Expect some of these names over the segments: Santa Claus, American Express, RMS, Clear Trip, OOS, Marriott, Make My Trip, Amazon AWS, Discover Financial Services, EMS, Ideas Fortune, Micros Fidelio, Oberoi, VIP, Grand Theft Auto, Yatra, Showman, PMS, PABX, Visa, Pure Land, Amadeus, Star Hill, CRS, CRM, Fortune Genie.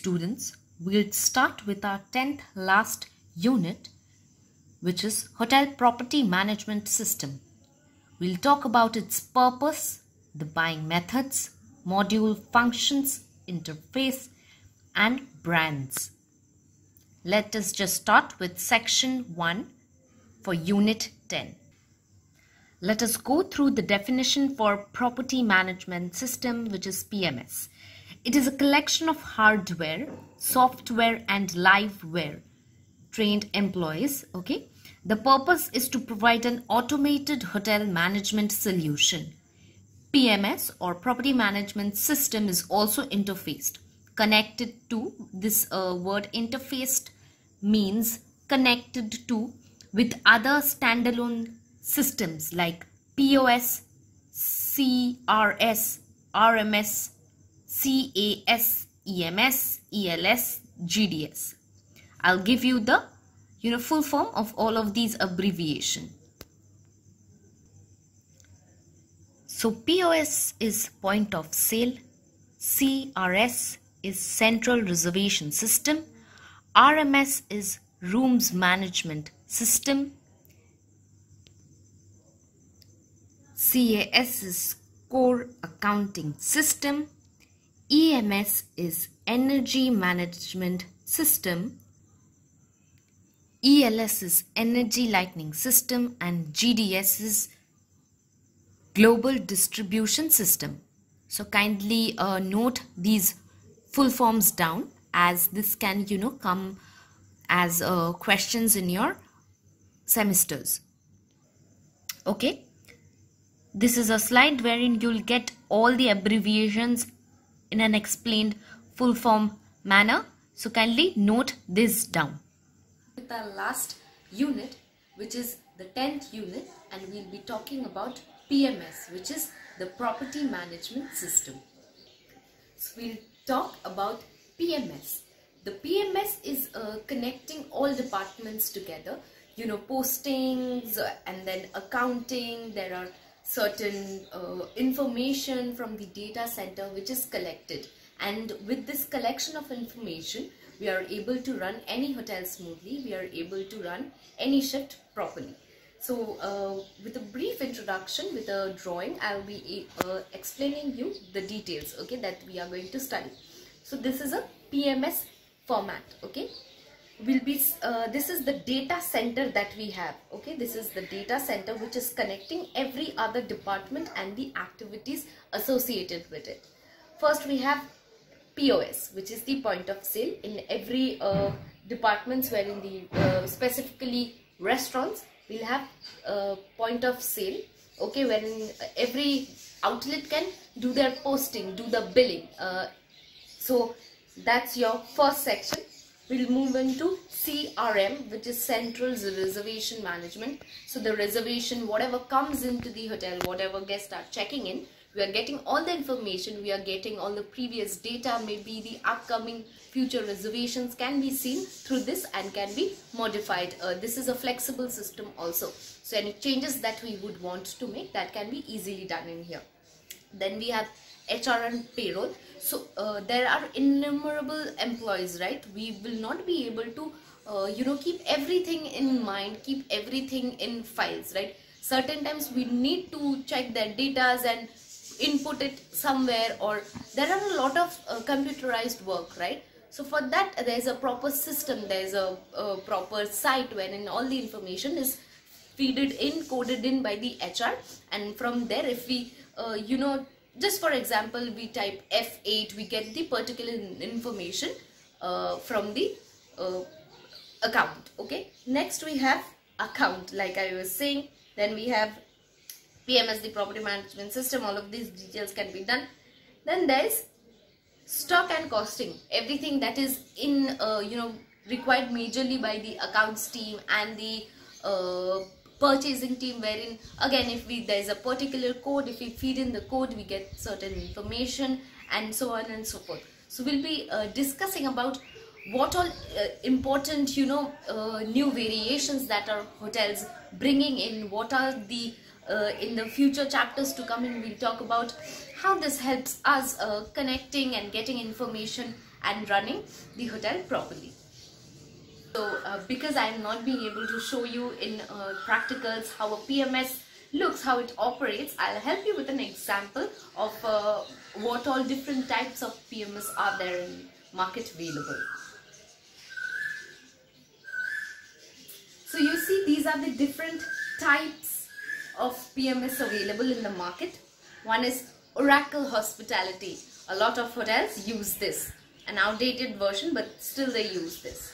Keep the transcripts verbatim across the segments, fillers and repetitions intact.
students, we'll start with our tenth last unit, which is Hotel Property Management System. We'll talk about its purpose, the buying methods, module functions, interface, and brands. Let us just start with section one for unit ten. Let us go through the definition for Property Management System, which is P M S. It is a collection of hardware, software, and liveware trained employees. Okay, the purpose is to provide an automated hotel management solution. P M S or Property Management System is also interfaced. Connected to, this uh, word interfaced means connected to with other standalone systems like P O S, C R S, R M S, C A S, E M S, E L S, G D S. I'll give you the you know, full form of all of these abbreviations. So P O S is point of sale, C R S is central reservation system, R M S is rooms management system, C A S is core accounting system, E M S is energy management system, E L S is energy lighting system, and G D S is global distribution system. So kindly uh, note these full forms down, as this can you know come as uh, questions in your semesters. Okay, this is a slide wherein you'll get all the abbreviations in an explained full form manner, so kindly note this down. With our last unit, which is the tenth unit, and we'll be talking about P M S, which is the Property Management System. So we'll talk about P M S. The P M S is uh, connecting all departments together, you know, postings and then accounting. There are certain uh, information from the data center which is collected, and with this collection of information we are able to run any hotel smoothly, we are able to run any shift properly. So uh, with a brief introduction, with a drawing, I will be uh, explaining you the details, okay, that we are going to study. So this is a P M S format, okay. Will be uh, this is the data center that we have, okay. This is the data center which is connecting every other department and the activities associated with it. First we have P O S, which is the point of sale in every uh, departments, where in the uh, specifically restaurants we'll have uh, point of sale, okay, wherein every outlet can do their posting, do the billing. Uh, so that's your first section. We'll move into C R M, which is Central Reservation Management. So the reservation, whatever comes into the hotel, whatever guests are checking in, we are getting all the information, we are getting all the previous data, maybe the upcoming future reservations can be seen through this and can be modified. Uh, this is a flexible system also. So any changes that we would want to make, that can be easily done in here. Then we have H R and payroll. So uh, there are innumerable employees, right? We will not be able to uh, you know keep everything in mind, keep everything in files, right? Certain times we need to check their datas and input it somewhere, or there are a lot of uh, computerized work, right? So for that there is a proper system, there is a, a proper site wherein all the information is feeded in, coded in by the H R, and from there if we uh, you know just for example we type F eight, we get the particular information uh, from the uh, account, okay. Next we have account, like I was saying. Then we have P M S, the Property Management System. All of these details can be done. Then there is stock and costing, everything that is in uh, you know required majorly by the accounts team and the uh, purchasing team, wherein again if we there is a particular code, if we feed in the code we get certain information, and so on and so forth. So we'll be uh, discussing about what all uh, important you know uh, new variations that our hotels bringing in, what are the Uh, in the future chapters to come in, we'll talk about how this helps us uh, connecting and getting information and running the hotel properly. So uh, because I am not being able to show you in uh, practicals how a P M S looks, how it operates, I'll help you with an example of uh, what all different types of P M S are there in market available. So you see, these are the different types of P M S available in the market. One is Oracle Hospitality. A lot of hotels use this, an outdated version, but still they use this.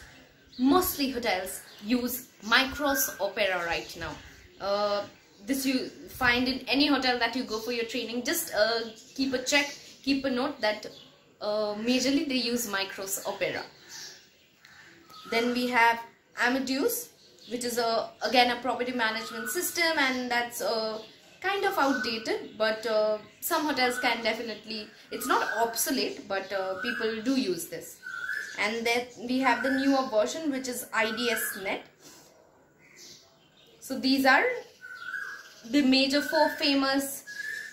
Mostly hotels use Micros Opera right now. Uh, this you find in any hotel that you go for your training. Just uh, keep a check, keep a note that uh, majorly they use Micros Opera. Then we have Amadeus, which is a, again a property management system, and that's a kind of outdated, but uh, some hotels can definitely, it's not obsolete, but uh, people do use this. And then we have the newer version, which is IDSnet. So these are the major four famous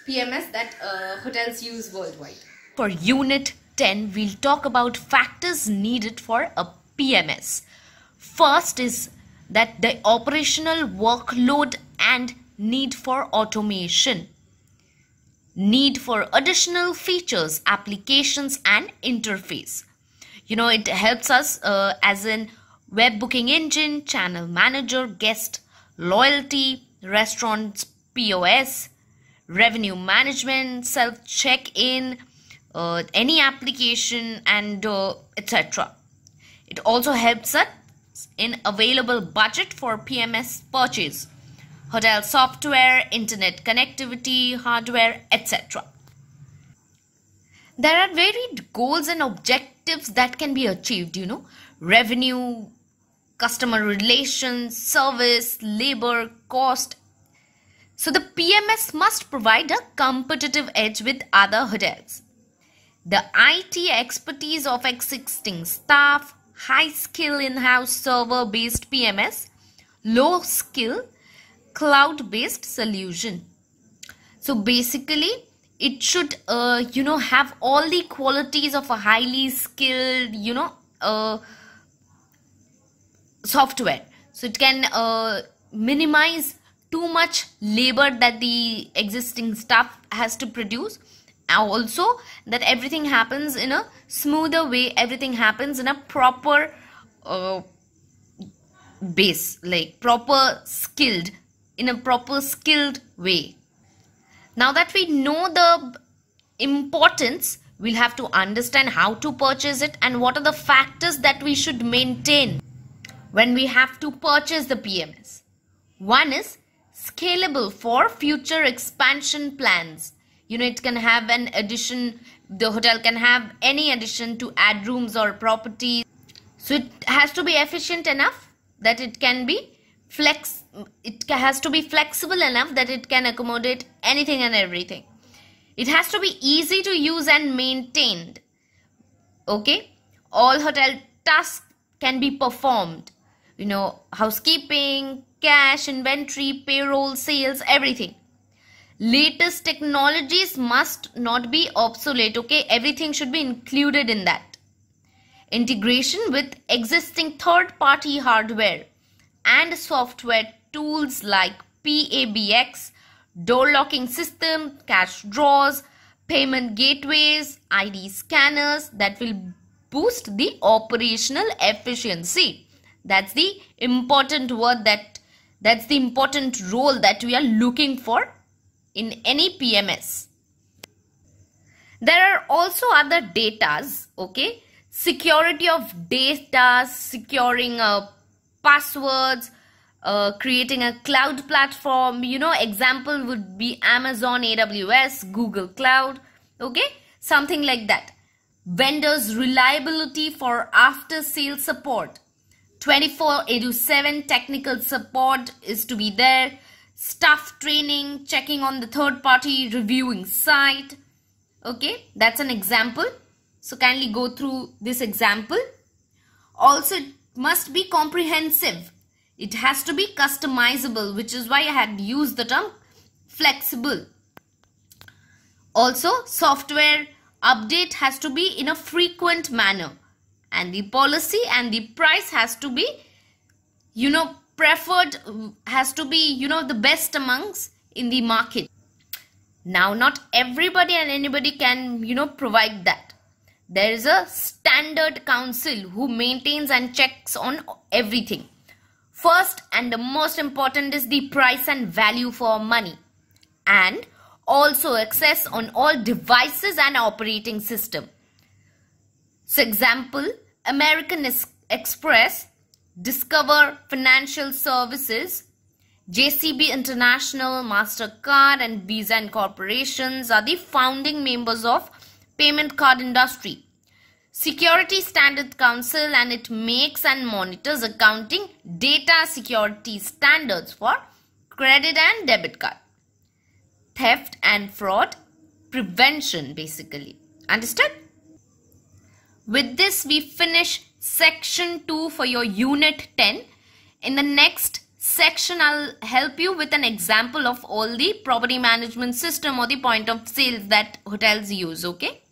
P M S that uh, hotels use worldwide. For Unit ten, we'll talk about factors needed for a P M S. First is that the operational workload and need for automation, need for additional features, applications and interface. You know, it helps us uh, as in web booking engine, channel manager, guest loyalty, restaurants, P O S, revenue management, self check-in, uh, any application and uh, et cetera. It also helps us in available budget for P M S purchase, hotel software, internet connectivity, hardware, et cetera. There are varied goals and objectives that can be achieved, you know, revenue, customer relations, service, labor, cost. So the P M S must provide a competitive edge with other hotels. The I T expertise of existing staff, high skill in-house server based P M S, low skill cloud based solution. So basically, it should, uh, you know, have all the qualities of a highly skilled, you know, uh, software. So it can uh, minimize too much labor that the existing staff has to produce. Also, that everything happens in a smoother way. Everything happens in a proper uh, base, like proper skilled, in a proper skilled way. Now that we know the importance, we'll have to understand how to purchase it and what are the factors that we should maintain when we have to purchase the P M S. One is scalable for future expansion plans. You know, it can have an addition, the hotel can have any addition to add rooms or properties. So it has to be efficient enough that it can be flex. It has to be flexible enough that it can accommodate anything and everything. It has to be easy to use and maintained. Okay, all hotel tasks can be performed, you know, housekeeping, cash, inventory, payroll, sales, everything. Latest technologies must not be obsolete. Okay, everything should be included in that. Integration with existing third-party hardware and software tools like P A B X, door locking system, cash drawers, payment gateways, I D scanners, that will boost the operational efficiency. That's the important word, that that's the important role that we are looking for in any P M S. There are also other datas, okay, security of data, securing a passwords, uh, creating a cloud platform. You know, example would be Amazon A W S, Google Cloud, okay, something like that. Vendors reliability for after sales support, twenty-four into seven technical support is to be there, staff training, checking on the third party reviewing site. Okay, that's an example, so kindly go through this example. Also, must be comprehensive. It has to be customizable, which is why I had used the term flexible. Also, software Update has to be in a frequent manner, and the policy and the price has to be, you know, preferred, has to be, you know, the best amongst in the market. Now, not everybody and anybody can, you know, provide that. There is a standard council who maintains and checks on everything. First and the most important is the price and value for money, and also access on all devices and operating system. So example, American Express, Discover Financial Services, J C B International, MasterCard and Visa Incorporations are the founding members of payment card industry. Security Standard Council, and it makes and monitors accounting data security standards for credit and debit card. Theft and fraud prevention, basically. Understood? With this we finish section two for your unit ten. In the next section I'll help you with an example of all the property management system or the point of sale that hotels use. Okay,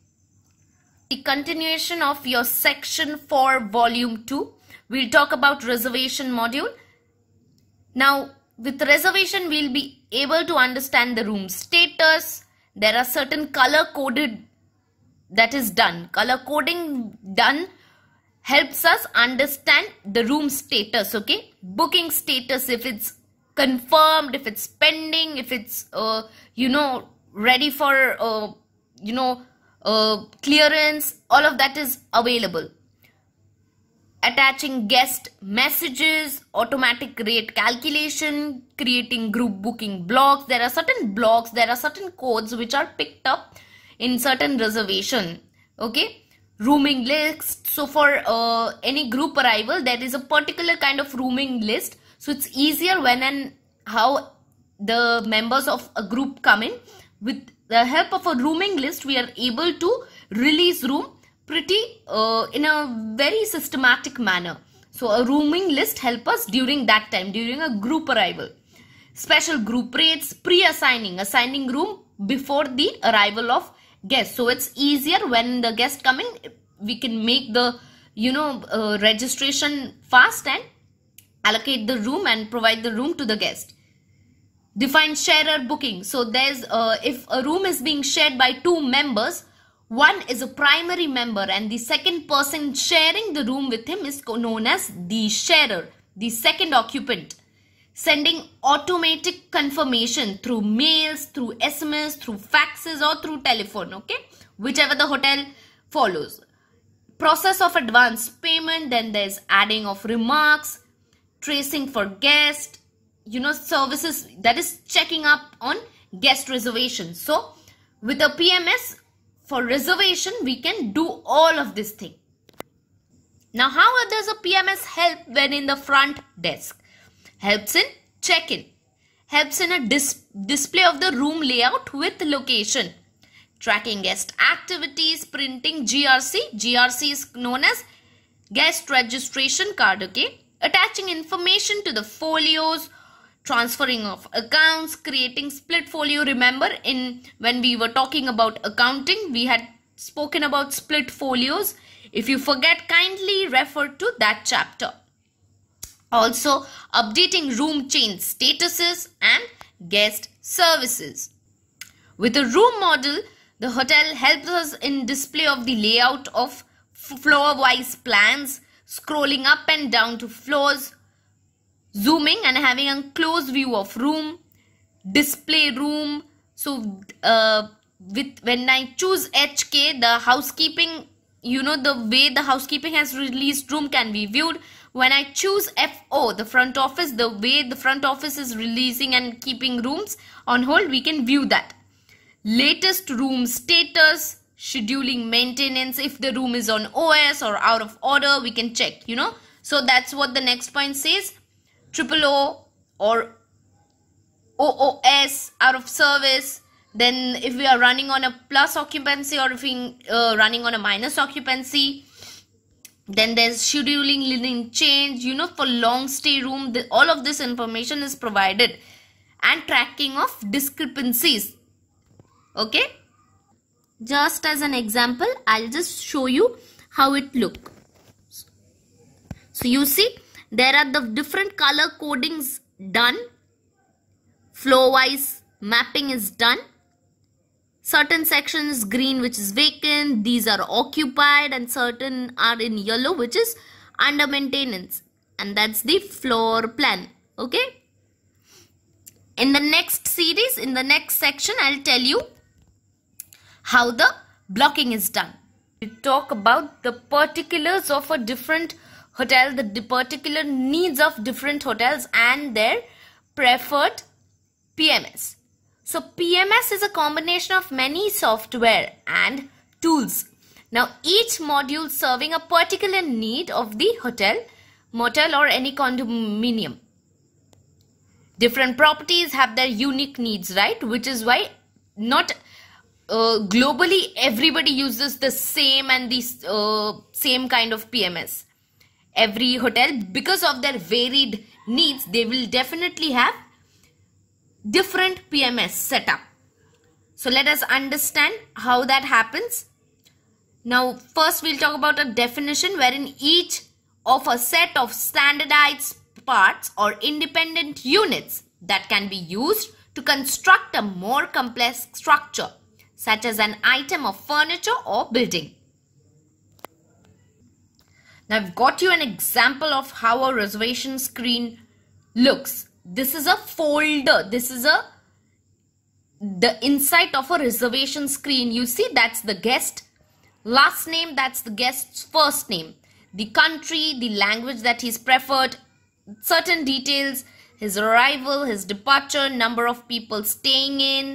the continuation of your section four volume two, we'll talk about reservation module. Now with reservation we'll be able to understand the room status. There are certain color coded that is done. Color coding done helps us understand the room status. Okay, booking status, if it's confirmed, if it's pending, if it's uh, you know, ready for uh, you know uh, clearance, all of that is available. Attaching guest messages, automatic rate calculation, creating group booking blocks. There are certain blocks, there are certain codes which are picked up in certain reservation. Okay, rooming list. So for uh, any group arrival, there is a particular kind of rooming list. So it's easier when and how the members of a group come in. With the help of a rooming list, we are able to release room pretty uh, in a very systematic manner. So a rooming list help us during that time, during a group arrival. Special group rates, pre-assigning, assigning room before the arrival of guests. So it's easier when the guests come in, we can make the, you know, uh, registration fast and allocate the room and provide the room to the guest. Define sharer booking. So there's uh, if a room is being shared by two members, one is a primary member and the second person sharing the room with him is known as the sharer, the second occupant. Sending automatic confirmation through mails, through S M S, through faxes or through telephone, okay, whichever the hotel follows. Process of advance payment, then there's adding of remarks, tracing for guest, you know, services, that is checking up on guest reservations. So with a P M S, for reservation, we can do all of this thing. Now, how does a P M S help when in the front desk? Helps in check-in. Helps in a dis display of the room layout with location. Tracking guest activities, printing G R C. G R C is known as guest registration card, okay? Attaching information to the folios, transferring of accounts, creating split folio. Remember, in when we were talking about accounting, we had spoken about split folios. If you forget, kindly refer to that chapter. Also, updating room change statuses and guest services. With a room model, the hotel helps us in display of the layout of floor-wise plans, scrolling up and down to floors, zooming and having a close view of room, display room. So uh, with when I choose H K, the housekeeping, you know, the way the housekeeping has released room can be viewed. When I choose F O, the front office, the way the front office is releasing and keeping rooms on hold, we can view that. Latest room status, scheduling maintenance. If the room is on O S or out of order, we can check, you know. So that's what the next point says. Triple O or O O S, out of service. Then if we are running on a plus occupancy or if we uh, running on a minus occupancy. Then there's scheduling, linen change, you know, for long stay room. The, all of this information is provided, and tracking of discrepancies. Okay. Just as an example, I'll just show you how it look. So you see, there are the different color codings done. Flow wise mapping is done. Certain sections green, which is vacant, these are occupied, and certain are in yellow, which is under maintenance. And that's the floor plan. Okay. In the next series, in the next section, I'll tell you how the blocking is done. We talk about the particulars of a different hotel, the particular needs of different hotels and their preferred P M S. So P M S is a combination of many software and tools. Now each module serving a particular need of the hotel, motel or any condominium. Different properties have their unique needs, right? Which is why not Uh, globally, everybody uses the same and the uh, same kind of P M S. Every hotel, because of their varied needs, they will definitely have different P M S setup. So let us understand how that happens. Now, first we'll talk about a definition wherein each of a set of standardized parts or independent units that can be used to construct a more complex structure, such as an item of furniture or building. Now I've got you an example of how a reservation screen looks. This is a folder. This is a the inside of a reservation screen. You see, that's the guest last name. That's the guest's first name. The country, the language that he's preferred, certain details, his arrival, his departure, number of people staying in,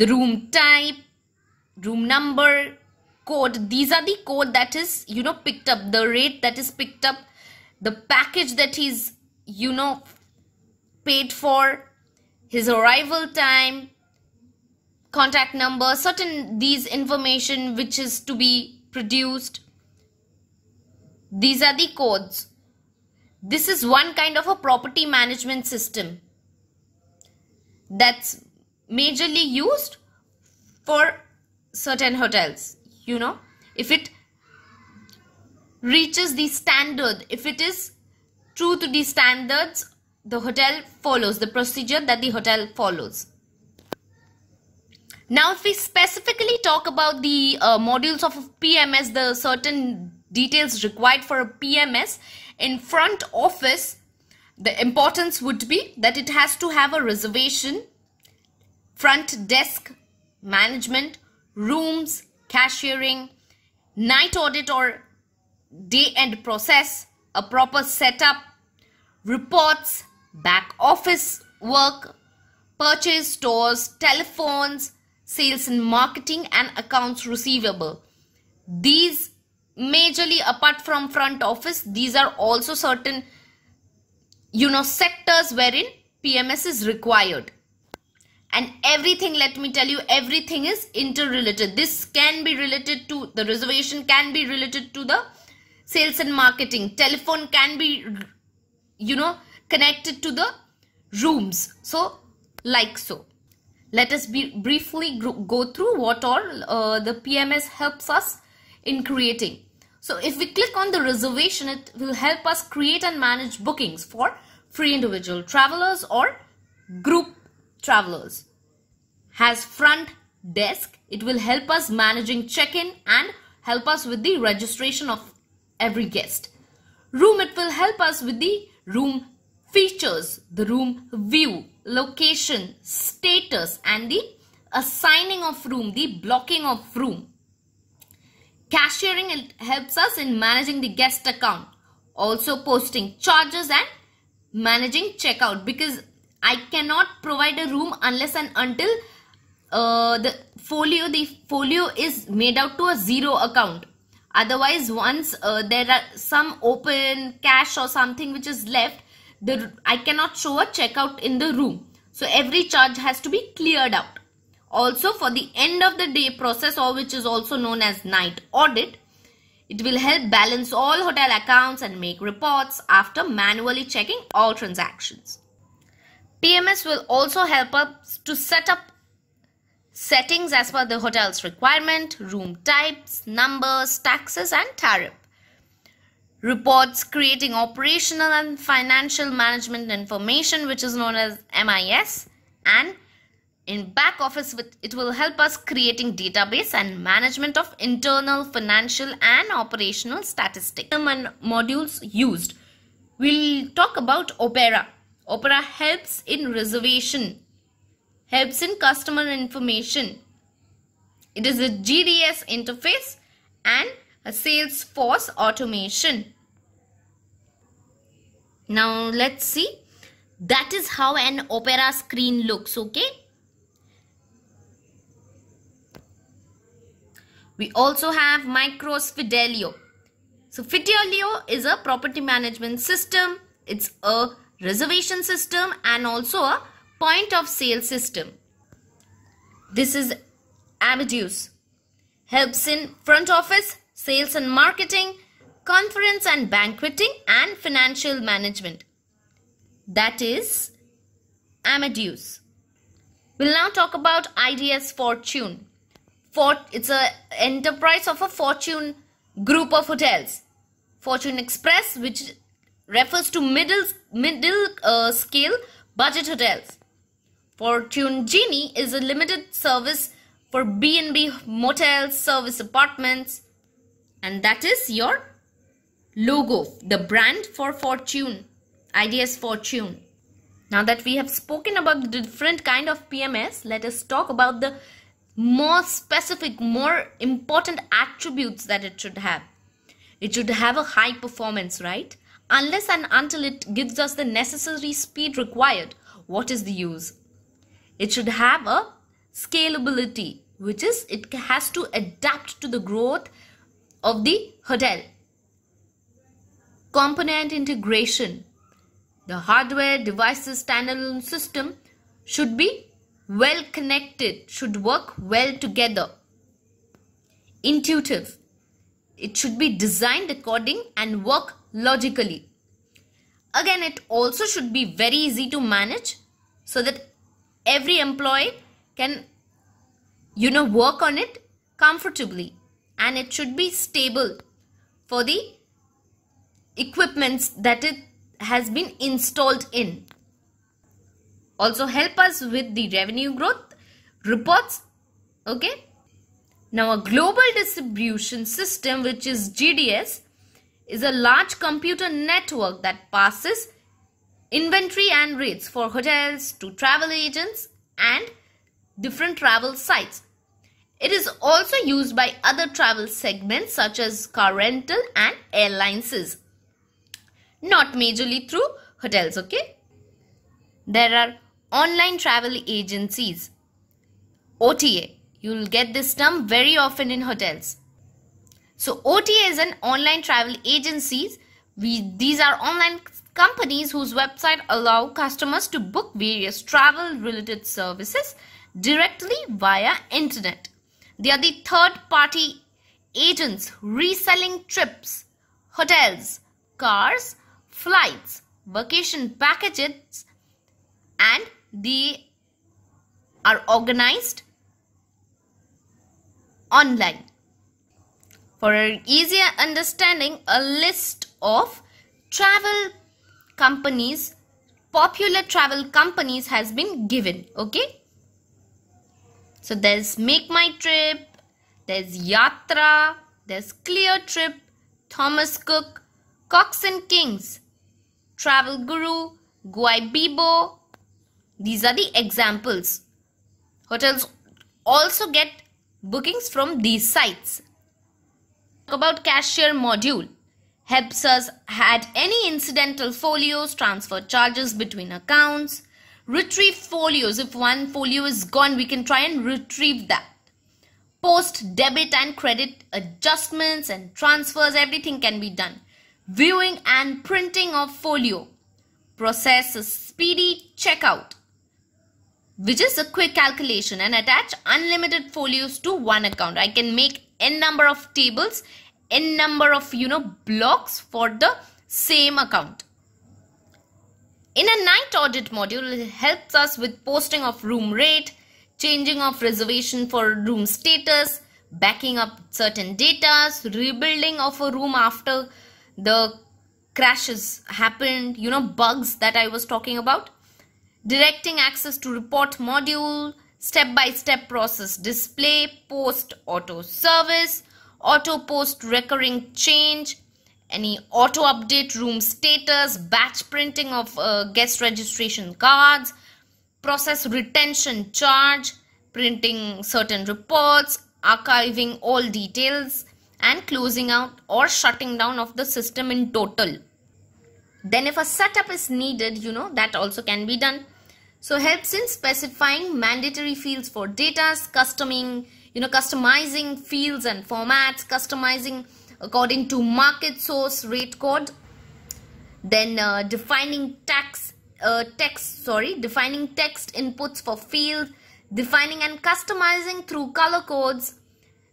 the room type, room number, code. These are the code that is, you know, picked up, the rate that is picked up, the package that he's, you know, paid for, his arrival time, contact number, certain these information which is to be produced. These are the codes. This is one kind of a property management system that's majorly used for certain hotels, you know, if it reaches the standard, if it is true to the standards, the hotel follows, the procedure that the hotel follows. Now, if we specifically talk about the uh, modules of P M S, the certain details required for a P M S in front office, the importance would be that it has to have a reservation, front desk, management, rooms, cashiering, night audit or day-end process, a proper setup, reports, back office work, purchase stores, telephones, sales and marketing and accounts receivable. These majorly, apart from front office, these are also certain, you know, sectors wherein P M S is required. And everything, let me tell you, everything is interrelated. This can be related to the reservation, can be related to the sales and marketing. Telephone can be, you know, connected to the rooms. So, like so. Let us be briefly go through what all uh, the P M S helps us in creating. So, if we click on the reservation, it will help us create and manage bookings for free individual travelers or group travelers. Has front desk, it will help us managing check-in and help us with the registration of every guest. Room, it will help us with the room features, the room view, location, status and the assigning of room, the blocking of room. Cashiering, it helps us in managing the guest account, also posting charges and managing checkout, because I cannot provide a room unless and until uh, the folio the folio is made out to a zero account. Otherwise, once uh, there are some open cash or something which is left, the I cannot show a checkout in the room. So every charge has to be cleared out. Also, for the end of the day process, or which is also known as night audit, it will help balance all hotel accounts and make reports after manually checking all transactions. P M S will also help us to set up Settings as per the hotel's requirement, room types, numbers, taxes and tariff. Reports creating operational and financial management information, which is known as M I S, and in back office it will help us creating database and management of internal financial and operational statistics. And modules used. We'll talk about Opera. Opera helps in reservation, helps in customer information. It is a G D S interface and a Salesforce automation. Now let's see. That is how an Opera screen looks, okay? We also have Micros Fidelio. So Fidelio is a property management system. It's a reservation system and also a point of sale system. This is Amadeus. Helps in front office, sales and marketing, conference and banqueting, and financial management. That is Amadeus. We'll now talk about Ideas Fortune. For, it's an enterprise of a Fortune group of hotels. Fortune Express, which refers to middle, middle uh, scale budget hotels. Fortune Genie is a limited service for B and B motels, service apartments. And that is your logo, the brand for Fortune, Ideas Fortune. Now that we have spoken about the different kind of P M S, let us talk about the more specific, more important attributes that it should have. It should have a high performance, right? Unless and until it gives us the necessary speed required, what is the use? It should have a scalability, which is it has to adapt to the growth of the hotel. Component integration. The hardware, devices, standalone system should be well connected, should work well together. Intuitive. It should be designed according and work logically. Again, it also should be very easy to manage so that every employee can, you know, work on it comfortably. And it should be stable for the equipments that it has been installed in. Also help us with the revenue growth reports. Okay. Now a global distribution system, which is G D S, is a large computer network that passes inventory and rates for hotels to travel agents and different travel sites. It is also used by other travel segments such as car rental and airlines. Not majorly through hotels, okay? There are online travel agencies. O T A. You'll get this term very often in hotels. So O T A is an online travel agencies. We, these are online companies whose website allow customers to book various travel related services directly via internet. They are the third-party agents reselling trips, hotels, cars, flights, vacation packages, and they are organized online. For an easier understanding, a list of travel companies, popular travel companies has been given, okay? So there's Make My Trip, there's Yatra, there's Clear Trip, Thomas Cook, Cox and Kings, Travel Guru, Goibibo. These are the examples. Hotels also get bookings from these sites. Talk about cashier module. Helps us add any incidental folios, transfer charges between accounts. Retrieve folios. If one folio is gone, we can try and retrieve that. Post, debit and credit adjustments and transfers, everything can be done. Viewing and printing of folio. Process a speedy checkout, which is a quick calculation, and attach unlimited folios to one account. I can make n number of tables, n number of, you know, blocks for the same account. In a night audit module, it helps us with posting of room rate, changing of reservation for room status, backing up certain data, rebuilding of a room after the crashes happened, you know, bugs that I was talking about, directing access to report module, step-by-step process display, post auto service, auto post recurring change, any auto update room status, batch printing of uh, guest registration cards, process retention charge, printing certain reports, archiving all details, and closing out or shutting down of the system in total. Then if a setup is needed, you know, that also can be done. So helps in specifying mandatory fields for data, customing, you know, customizing fields and formats, customizing according to market source rate code. Then uh, defining tax, uh, text, sorry, defining text inputs for field, defining and customizing through color codes,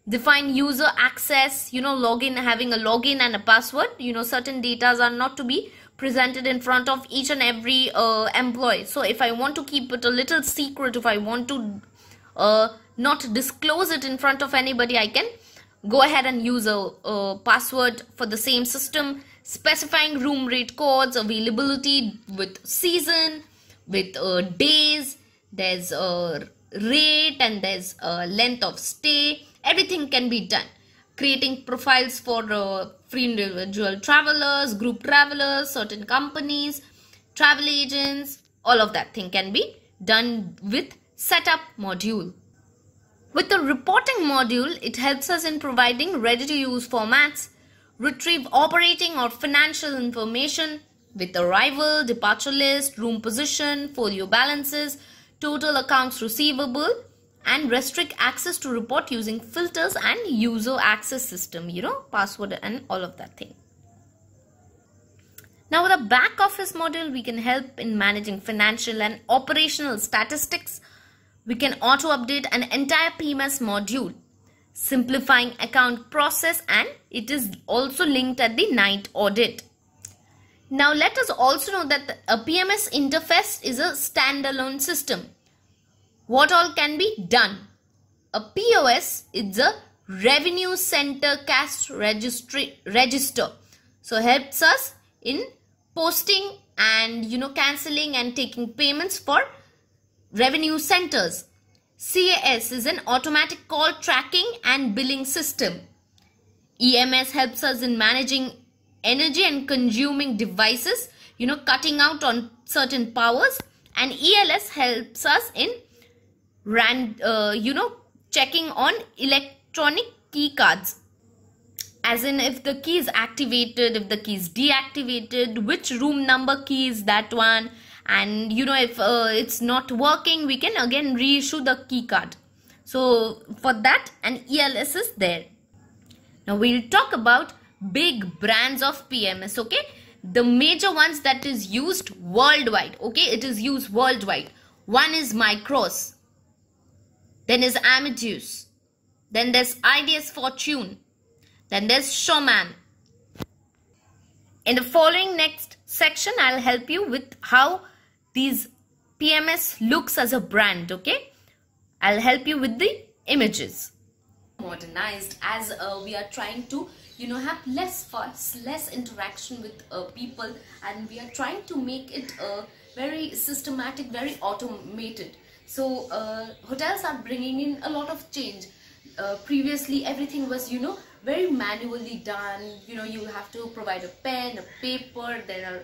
define user access, you know, login, having a login and a password, you know, certain datas are not to be presented in front of each and every uh, employee. So if I want to keep it a little secret, if I want to uh, not disclose it in front of anybody, I can go ahead and use a uh, password for the same system, specifying room rate codes, availability with season, with uh, days, there's a uh, rate, and there's a uh, length of stay. Everything can be done. Creating profiles for uh, free individual travelers, group travelers, certain companies, travel agents, all of that thing can be done with setup module. With the reporting module, it helps us in providing ready-to-use formats, retrieve operating or financial information with arrival, departure list, room position, folio balances, total accounts receivable, and restrict access to report using filters and user access system, you know, password and all of that thing. Now with a back office module, we can help in managing financial and operational statistics. We can auto update an entire P M S module, simplifying account process, and it is also linked at the night audit. Now let us also know that a P M S interface is a standalone system. What all can be done? A P O S is a revenue center cash register. So helps us in posting and, you know, cancelling and taking payments for revenue centers. C A S is an automatic call tracking and billing system. E M S helps us in managing energy and consuming devices, you know, cutting out on certain powers. And E L S helps us in Rand, uh, you know, checking on electronic key cards, as in if the key is activated, if the key is deactivated, which room number key is that one, and you know, if uh, it's not working, we can again reissue the key card. So for that, an E L S is there. Now we'll talk about big brands of P M S. Okay, the major ones that is used worldwide. Okay, it is used worldwide. One is Micros. Then is Amadeus. Then there's Ideas Fortune. Then there's Showman. In the following next section, I'll help you with how these P M S looks as a brand. Okay, I'll help you with the images. Modernized, as uh, we are trying to, you know, have less fuss, less interaction with uh, people, and we are trying to make it uh, very systematic, very automated. So uh, hotels are bringing in a lot of change. Uh, previously everything was, you know, very manually done. You know, you have to provide a pen, a paper, there are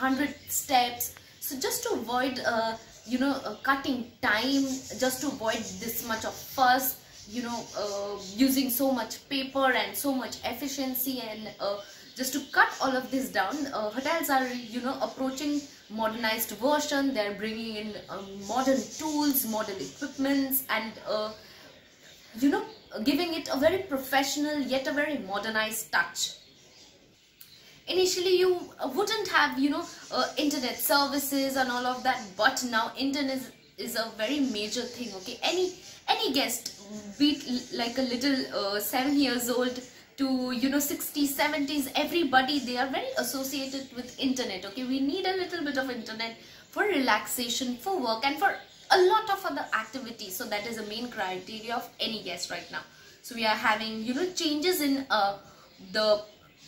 one hundred steps. So just to avoid, uh, you know, uh, cutting time, just to avoid this much of fuss, you know, uh, using so much paper and so much efficiency, and uh, just to cut all of this down, uh, hotels are, you know, approaching modernized version. They're bringing in uh, modern tools, modern equipments, and uh, you know, giving it a very professional yet a very modernized touch. Initially you wouldn't have, you know, uh, internet services and all of that, but now internet is a very major thing. Okay, any any guest, be it like a little uh, seven years old to, you know, sixties, seventies, everybody, they are very associated with internet. Okay, we need a little bit of internet for relaxation, for work, and for a lot of other activities. So that is the main criteria of any guest right now. So we are having, you know, changes in uh, the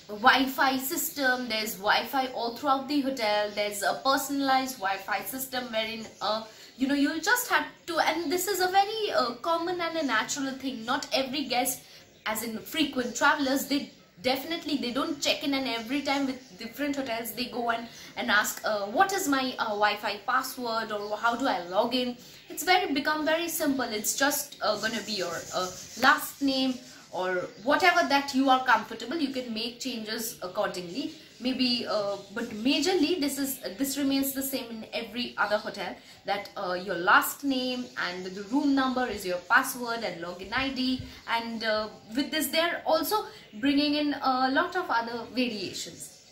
Wi-Fi system. There's Wi-Fi all throughout the hotel. There's a personalized Wi-Fi system wherein uh, you know, you just have to, and this is a very uh, common and a natural thing. Not every guest, as in frequent travelers, they definitely, they don't check in and every time with different hotels they go and, and ask uh, what is my uh, Wi-Fi password or how do I log in. It's very become very simple. It's just uh, going to be your uh, last name or whatever that you are comfortable. You can make changes accordingly. Maybe, uh, but majorly this is this remains the same in every other hotel, that uh, your last name and the room number is your password and login I D, and uh, with this they're also bringing in a lot of other variations.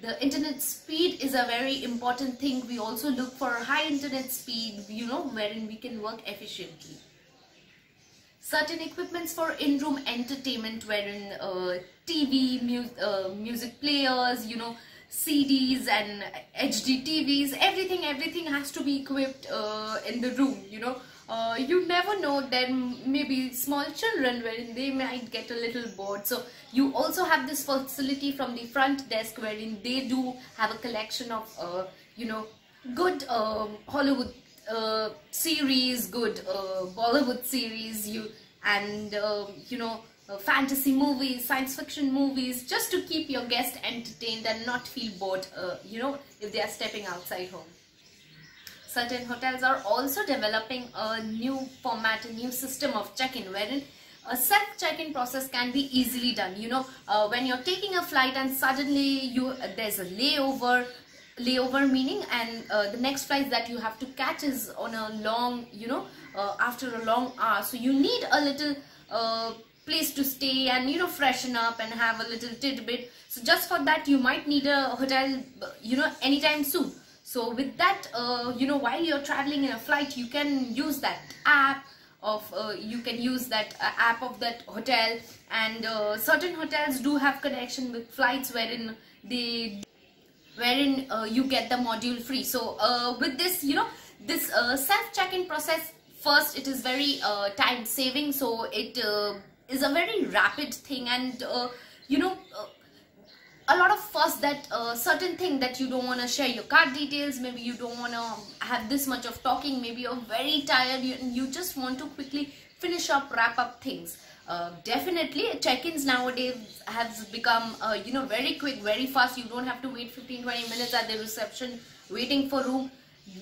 The internet speed is a very important thing. We also look for high internet speed, you know, wherein we can work efficiently. Certain equipments for in-room entertainment, wherein uh, T V, mu uh, music players, you know, C Ds and H D T Vs, everything, everything has to be equipped uh, in the room, you know. Uh, you never know, then maybe small children, wherein they might get a little bored. So you also have this facility from the front desk, wherein they do have a collection of, uh, you know, good um, Hollywood Uh, series, good uh, Bollywood series, you and uh, you know, uh, fantasy movies, science fiction movies, just to keep your guest entertained and not feel bored, uh, you know, if they are stepping outside home. Certain hotels are also developing a new format, a new system of check-in, wherein a self check-in process can be easily done. You know, uh, when you're taking a flight and suddenly you uh, there's a layover. Layover meaning, and uh, the next flight that you have to catch is on a long, you know, uh, after a long hour. So you need a little uh, place to stay and, you know, freshen up and have a little tidbit. So just for that, you might need a hotel, you know, anytime soon. So with that, uh, you know, while you're traveling in a flight, you can use that app of, uh, you can use that uh, app of that hotel. And uh, certain hotels do have connection with flights wherein they... wherein uh, you get the module free. So uh, with this, you know, this uh, self check-in process, first it is very uh, time saving, so it uh, is a very rapid thing, and uh, you know, uh, a lot of fuss that uh, certain thing that you don't want to share your card details, maybe you don't want to have this much of talking, maybe you're very tired, you, you just want to quickly finish up, wrap up things. Uh, definitely check-ins nowadays has become uh, you know, very quick, very fast. You don't have to wait fifteen to twenty minutes at the reception waiting for room.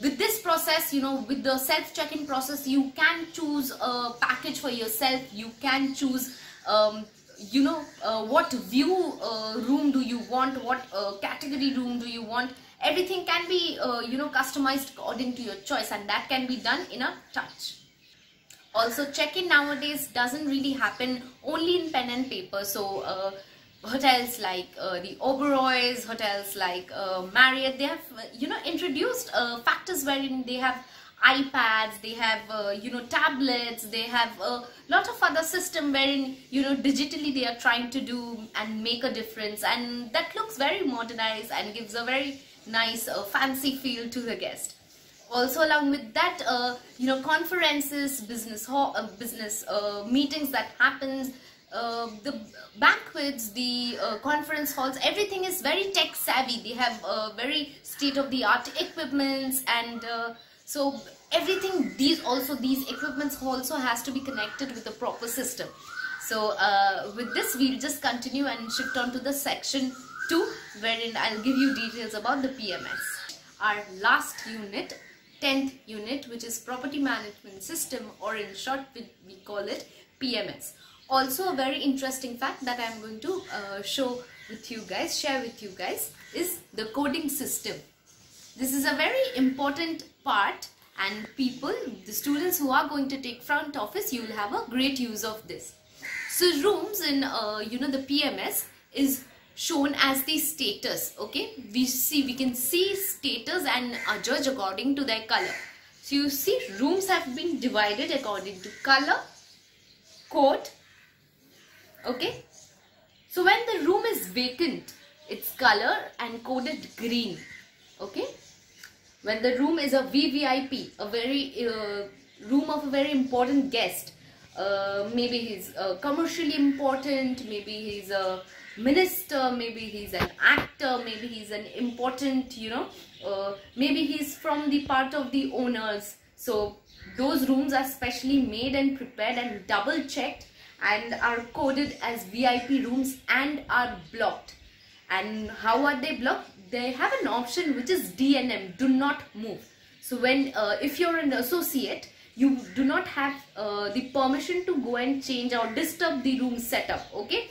With this process, you know, with the self check-in process, you can choose a package for yourself. You can choose um, you know, uh, what view uh, room do you want, what uh, category room do you want. Everything can be uh, you know, customized according to your choice, and that can be done in a touch. Also, check-in nowadays doesn't really happen only in pen and paper. So uh, hotels like uh, the Oberoi's, hotels like uh, Marriott, they have, you know, introduced uh, factors wherein they have iPads, they have, uh, you know, tablets, they have a lot of other system wherein, you know, digitally they are trying to do and make a difference. And that looks very modernized and gives a very nice uh, fancy feel to the guest. Also, along with that, uh, you know, conferences, business ho uh, business uh, meetings that happens, uh, the banquets, the uh, conference halls, everything is very tech savvy. They have uh, very state of the art equipments, and uh, so everything, these also these equipments also has to be connected with the proper system. So uh, with this, we'll just continue and shift on to the section two, wherein I'll give you details about the P M S. Our last unit, tenth unit, which is property management system, or in short we call it P M S. Also, a very interesting fact that I am going to uh, show with you guys, share with you guys, is the coding system. This is a very important part, and people, the students who are going to take front office, you will have a great use of this. So rooms in uh, you know, the P M S is shown as the status. Okay, we see, we can see status and uh, judge according to their color. So you see, rooms have been divided according to color code. Okay, so when the room is vacant, it's color and coded green. Okay, when the room is a V V I P, a very uh, room of a very important guest, uh, maybe he's uh, commercially important, maybe he's a minister, maybe he's an actor, maybe he's an important, you know, uh, maybe he's from the part of the owners. So those rooms are specially made and prepared and double checked and are coded as V I P rooms and are blocked. And how are they blocked? They have an option which is D N M, do not move. So when uh, if you're an associate, you do not have uh, the permission to go and change or disturb the room setup, okay?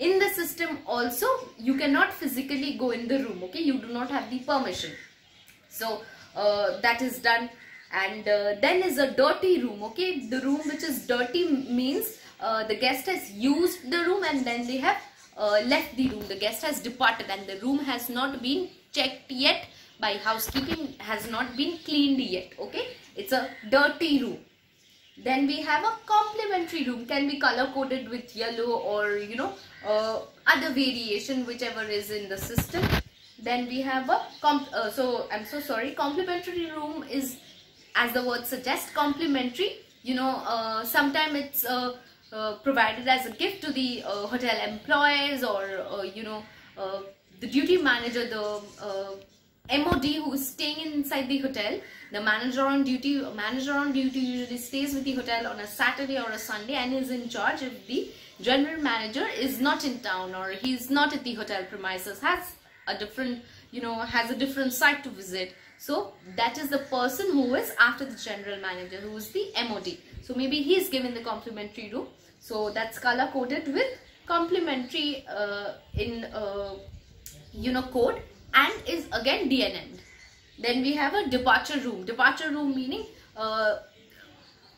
In the system also, you cannot physically go in the room, okay? You do not have the permission. So uh, that is done. And uh, then is a dirty room, okay? The room which is dirty means uh, the guest has used the room and then they have uh, left the room. The guest has departed and the room has not been checked yet by housekeeping, has not been cleaned yet, okay? It's a dirty room. Then we have a complementary room, can be color coded with yellow or, you know, uh, other variation whichever is in the system. Then we have a, comp uh, so I'm so sorry, complementary room is, as the word suggests, complimentary. You know, uh, sometimes it's uh, uh, provided as a gift to the uh, hotel employees or, uh, you know, uh, the duty manager, the uh, M O D who is staying inside the hotel. The manager on duty, manager on duty usually stays with the hotel on a Saturday or a Sunday and is in charge if the general manager is not in town or he is not at the hotel premises, has a different, you know, has a different site to visit. So that is the person who is after the general manager, who is the M O D. So maybe he is given the complimentary room. So that's color coded with complimentary uh, in, uh, you know, code and is again D N M. Then we have a departure room. Departure room meaning, uh,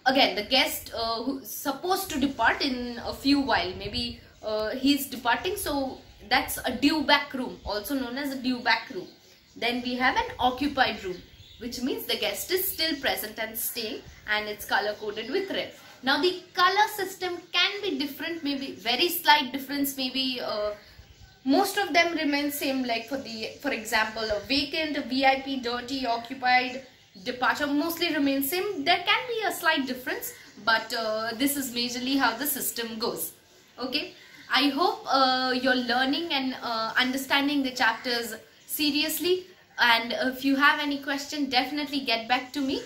again, the guest uh, who is supposed to depart in a few while. Maybe uh, he is departing. So that's a due back room, also known as a due back room. Then we have an occupied room, which means the guest is still present and staying, and it's color coded with red. Now the color system can be different, maybe very slight difference, maybe uh, most of them remain same, like for the, for example, a vacant, a V I P, dirty, occupied, departure mostly remain same. There can be a slight difference, but uh, this is majorly how the system goes. Okay, I hope uh, you're learning and uh, understanding the chapters seriously, and if you have any question, definitely get back to me.